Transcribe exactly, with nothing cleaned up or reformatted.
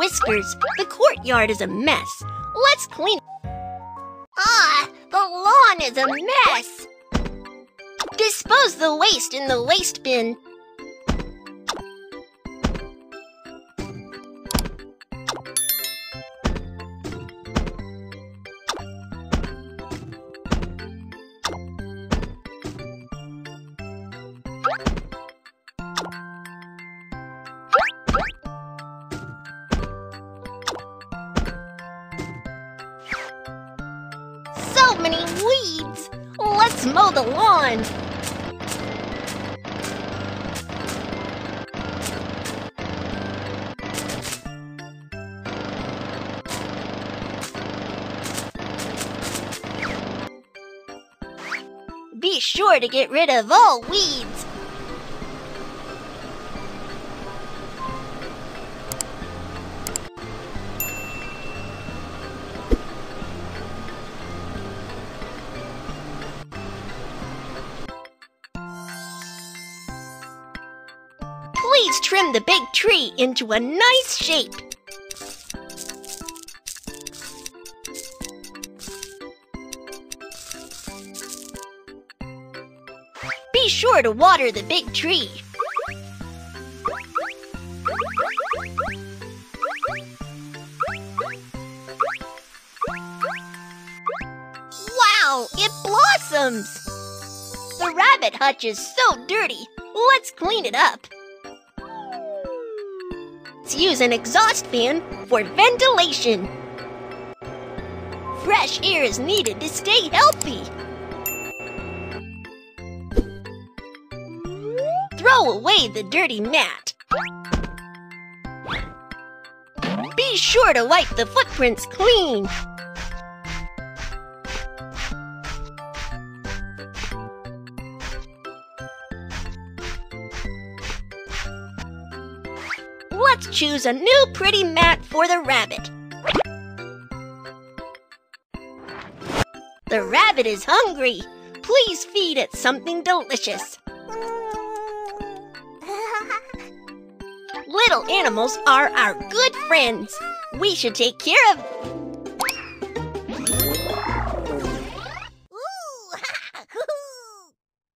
whiskers. The courtyard is a mess. Let's clean it. Ah, the lawn is a mess. Dispose the waste in the waste bin. So many weeds! Let's mow the lawn! Be sure to get rid of all weeds! Please trim the big tree into a nice shape. Be sure to water the big tree. Wow, it blossoms! The rabbit hutch is so dirty. Let's clean it up. Let's use an exhaust fan for ventilation. Fresh air is needed to stay healthy. Throw away the dirty mat. Be sure to wipe the footprints clean. Let's choose a new pretty mat for the rabbit. The rabbit is hungry. Please feed it something delicious. Little animals are our good friends. We should take care of them.